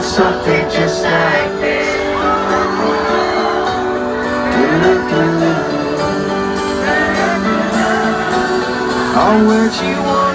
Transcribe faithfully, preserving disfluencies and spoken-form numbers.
Something just like this. Oh, where'd you want?